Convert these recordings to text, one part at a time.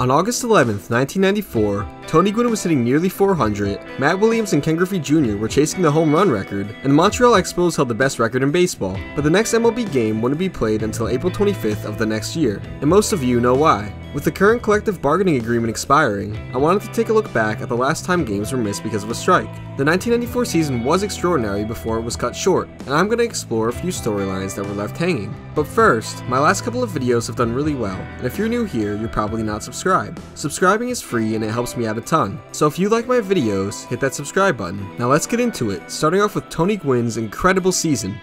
On August 11th, 1994, Tony Gwynn was hitting nearly 400, Matt Williams and Ken Griffey Jr. were chasing the home run record, and the Montreal Expos held the best record in baseball, but the next MLB game wouldn't be played until April 25th of the next year, and most of you know why. With the current collective bargaining agreement expiring, I wanted to take a look back at the last time games were missed because of a strike. The 1994 season was extraordinary before it was cut short, and I'm going to explore a few storylines that were left hanging. But first, my last couple of videos have done really well, and if you're new here, you're probably not subscribed. Subscribing is free and it helps me out a ton, so if you like my videos, hit that subscribe button. Now let's get into it, starting off with Tony Gwynn's incredible season.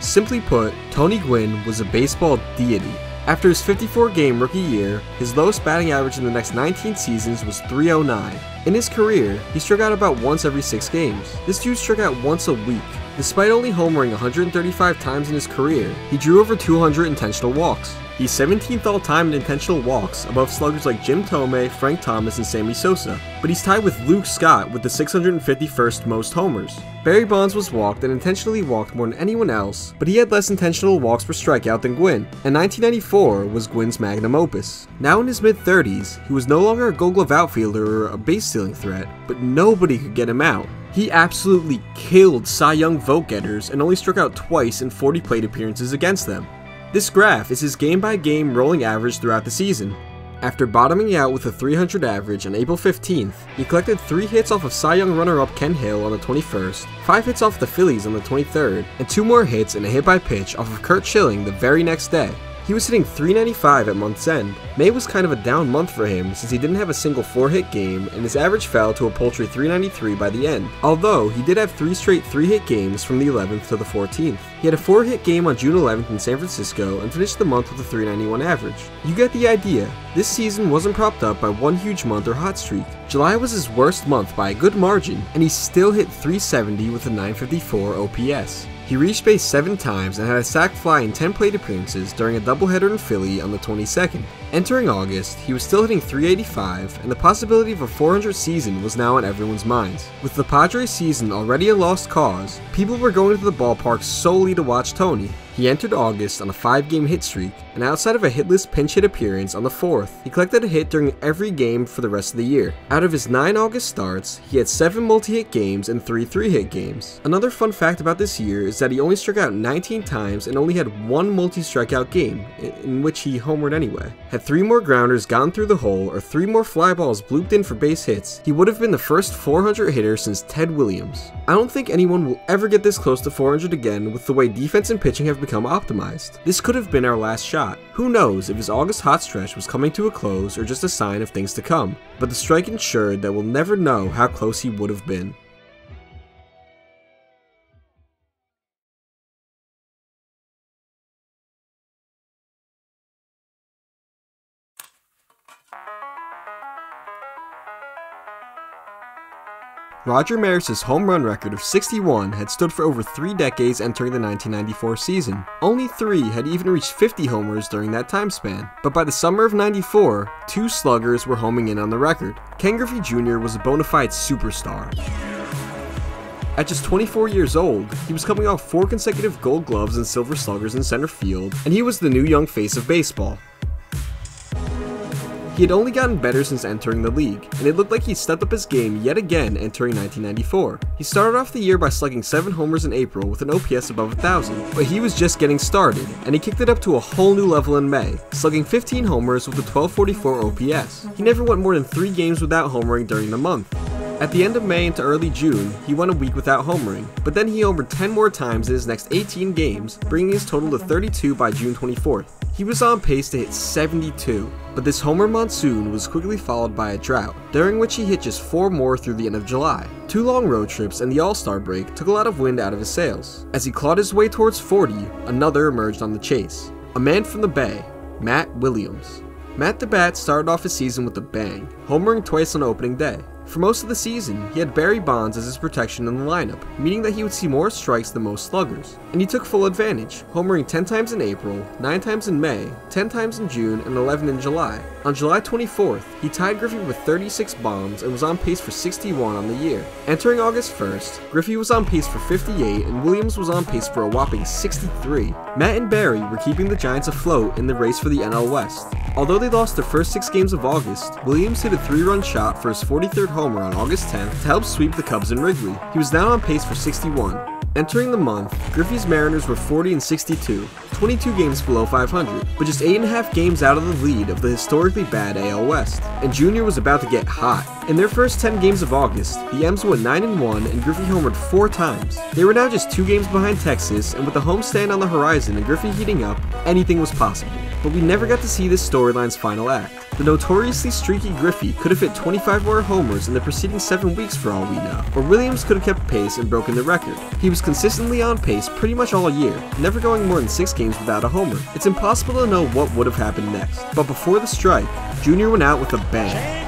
Simply put, Tony Gwynn was a baseball deity. After his 54-game rookie year, his lowest batting average in the next 19 seasons was .309. In his career, he struck out about once every 6 games. This dude struck out once a week. Despite only homering 135 times in his career, he drew over 200 intentional walks. He's 17th all-time in intentional walks, above sluggers like Jim Thome, Frank Thomas, and Sammy Sosa, but he's tied with Luke Scott with the 651st most homers. Barry Bonds was walked and intentionally walked more than anyone else, but he had less intentional walks per strikeout than Gwynn, and 1994 was Gwynn's magnum opus. Now in his mid-30s, he was no longer a Gold Glove outfielder or a base-stealing threat, but nobody could get him out. He absolutely killed Cy Young vote-getters and only struck out twice in 40 plate appearances against them. This graph is his game-by-game rolling average throughout the season. After bottoming out with a .300 average on April 15th, he collected 3 hits off of Cy Young runner-up Ken Hill on the 21st, 5 hits off the Phillies on the 23rd, and 2 more hits and a hit-by-pitch off of Curt Schilling the very next day. He was hitting .395 at month's end. May was kind of a down month for him since he didn't have a single 4-hit game, and his average fell to a paltry .393 by the end, although he did have 3 straight 3-hit games from the 11th to the 14th. He had a 4-hit game on June 11th in San Francisco and finished the month with a .391 average. You get the idea. This season wasn't propped up by one huge month or hot streak. July was his worst month by a good margin, and he still hit .370 with a .954 OPS. He reached base 7 times and had a sac fly in 10 plate appearances during a doubleheader in Philly on the 22nd. Entering August, he was still hitting .385, and the possibility of a 400 season was now on everyone's minds. With the Padres season already a lost cause, people were going to the ballpark solely to watch Tony. He entered August on a 5-game hit streak, and outside of a hitless pinch hit appearance on the 4th, he collected a hit during every game for the rest of the year. Out of his 9 August starts, he had 7 multi-hit games and 3 3-hit games. Another fun fact about this year is that he only struck out 19 times and only had 1 multi-strikeout game, in which he homered anyway. Had 3 more grounders gone through the hole or 3 more fly balls blooped in for base hits, he would have been the first 400 hitter since Ted Williams. I don't think anyone will ever get this close to 400 again with the way defense and pitching have become optimized. This could have been our last shot. Who knows if his August hot stretch was coming to a close or just a sign of things to come, but the strike ensured that we'll never know how close he would have been. Roger Maris's home run record of 61 had stood for over 3 decades entering the 1994 season. Only 3 had even reached 50 homers during that time span, but by the summer of '94, 2 sluggers were homing in on the record. Ken Griffey Jr. was a bona fide superstar. At just 24 years old, he was coming off 4 consecutive Gold Gloves and Silver Sluggers in center field, and he was the new young face of baseball. He had only gotten better since entering the league, and it looked like he stepped up his game yet again entering 1994. He started off the year by slugging 7 homers in April with an OPS above 1,000, but he was just getting started, and he kicked it up to a whole new level in May, slugging 15 homers with a 1,244 OPS. He never went more than 3 games without homering during the month. At the end of May into early June, he went a week without homering, but then he homered 10 more times in his next 18 games, bringing his total to 32 by June 24th. He was on pace to hit 72, but this homer monsoon was quickly followed by a drought, during which he hit just 4 more through the end of July. 2 long road trips and the All-Star break took a lot of wind out of his sails. As he clawed his way towards 40, another emerged on the chase. A man from the Bay, Matt Williams. Matt the Bat started off his season with a bang, homering twice on opening day. For most of the season, he had Barry Bonds as his protection in the lineup, meaning that he would see more strikes than most sluggers. And he took full advantage, homering 10 times in April, 9 times in May, 10 times in June, and 11 in July. On July 24th, he tied Griffey with 36 bombs and was on pace for 61 on the year. Entering August 1st, Griffey was on pace for 58 and Williams was on pace for a whopping 63. Matt and Barry were keeping the Giants afloat in the race for the NL West. Although they lost their first 6 games of August, Williams hit a 3-run shot for his 43rd homer on August 10th to help sweep the Cubs in Wrigley. He was now on pace for 61. Entering the month, Griffey's Mariners were 40-62, 22 games below 500, but just 8.5 games out of the lead of the historically bad AL West. And Jr. was about to get hot. In their first 10 games of August, the M's went 9-1 and Griffey homered 4 times. They were now just 2 games behind Texas, and with the homestand on the horizon and Griffey heating up, anything was possible. But we never got to see this storyline's final act. The notoriously streaky Griffey could have hit 25 more homers in the preceding 7 weeks for all we know, or Williams could have kept pace and broken the record. He was consistently on pace pretty much all year, never going more than 6 games without a homer. It's impossible to know what would have happened next. But before the strike, Jr. went out with a bang.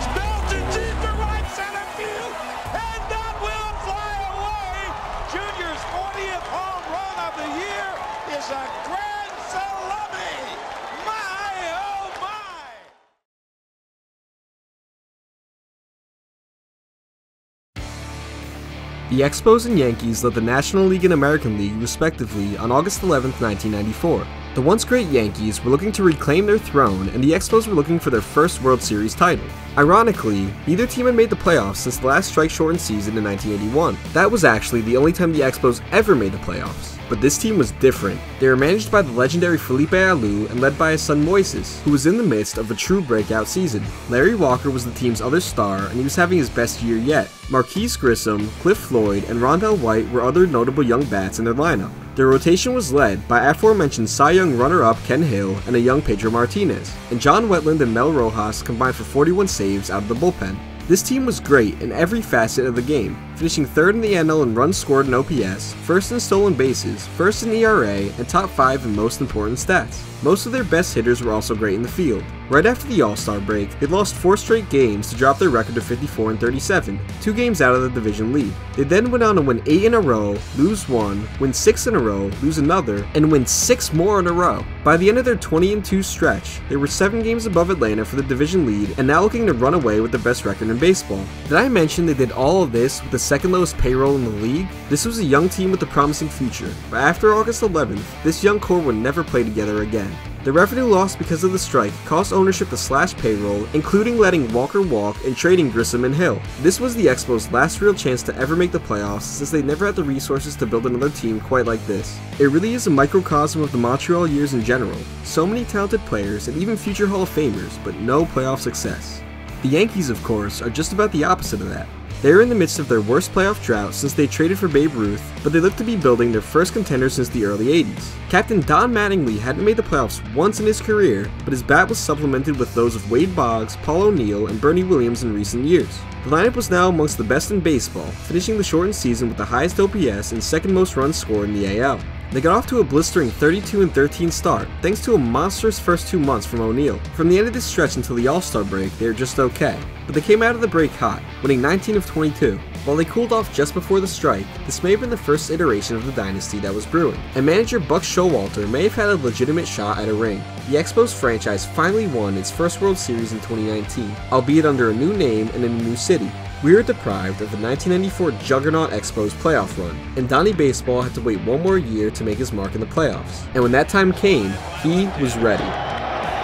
The Expos and Yankees led the National League and American League, respectively, on August 11, 1994. The once great Yankees were looking to reclaim their throne, and the Expos were looking for their first World Series title. Ironically, neither team had made the playoffs since the last strike-shortened season in 1981. That was actually the only time the Expos ever made the playoffs. But this team was different. They were managed by the legendary Felipe Alou and led by his son Moises, who was in the midst of a true breakout season. Larry Walker was the team's other star, and he was having his best year yet. Marquis Grissom, Cliff Floyd, and Rondell White were other notable young bats in their lineup. Their rotation was led by aforementioned Cy Young runner-up Ken Hill and a young Pedro Martinez, and John Wetland and Mel Rojas combined for 41 saves out of the bullpen. This team was great in every facet of the game, finishing 3rd in the NL in runs scored and OPS, 1st in stolen bases, 1st in ERA, and top 5 in most important stats. Most of their best hitters were also great in the field. Right after the All-Star break, they lost 4 straight games to drop their record to 54-37, 2 games out of the division lead. They then went on to win 8 in a row, lose 1, win 6 in a row, lose another, and win 6 more in a row. By the end of their 20-2 stretch, they were 7 games above Atlanta for the division lead and now looking to run away with the best record in baseball. Did I mention they did all of this with the 2nd lowest payroll in the league? This was a young team with a promising future, but after August 11th, this young core would never play together again. The revenue loss because of the strike caused ownership to slash payroll, including letting Walker walk and trading Grissom and Hill. This was the Expos' last real chance to ever make the playoffs, since they never had the resources to build another team quite like this. It really is a microcosm of the Montreal years in general. So many talented players and even future Hall of Famers, but no playoff success. The Yankees, of course, are just about the opposite of that. They are in the midst of their worst playoff drought since they traded for Babe Ruth, but they look to be building their first contender since the early 80s. Captain Don Mattingly hadn't made the playoffs once in his career, but his bat was supplemented with those of Wade Boggs, Paul O'Neill, and Bernie Williams in recent years. The lineup was now amongst the best in baseball, finishing the shortened season with the highest OPS and 2nd most runs scored in the AL. They got off to a blistering 32-13 start, thanks to a monstrous first 2 months from O'Neill. From the end of this stretch until the All-Star break, they were just okay, but they came out of the break hot, winning 19 of 22. While they cooled off just before the strike, this may have been the first iteration of the dynasty that was brewing, and manager Buck Showalter may have had a legitimate shot at a ring. The Expos franchise finally won its first World Series in 2019, albeit under a new name and in a new city. We were deprived of the 1994 juggernaut Expos playoff run, and Donnie Baseball had to wait 1 more year to make his mark in the playoffs. And when that time came, he was ready.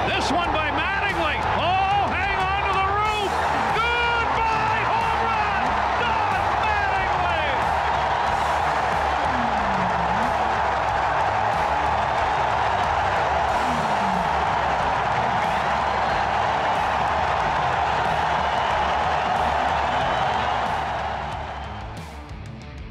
This one by Mattingly. Oh, hang on to the roof. Goodbye, home run, Don Mattingly.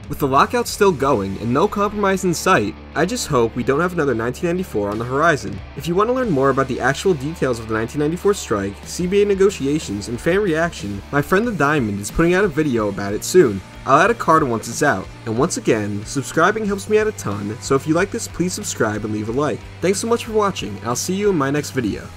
With the lockout still going and no compromise in sight, I just hope we don't have another 1994 on the horizon. If you want to learn more about the actual details of the 1994 strike, CBA negotiations, and fan reaction, my friend The Diamond is putting out a video about it soon. I'll add a card once it's out. And once again, subscribing helps me out a ton, so if you like this, please subscribe and leave a like. Thanks so much for watching, and I'll see you in my next video.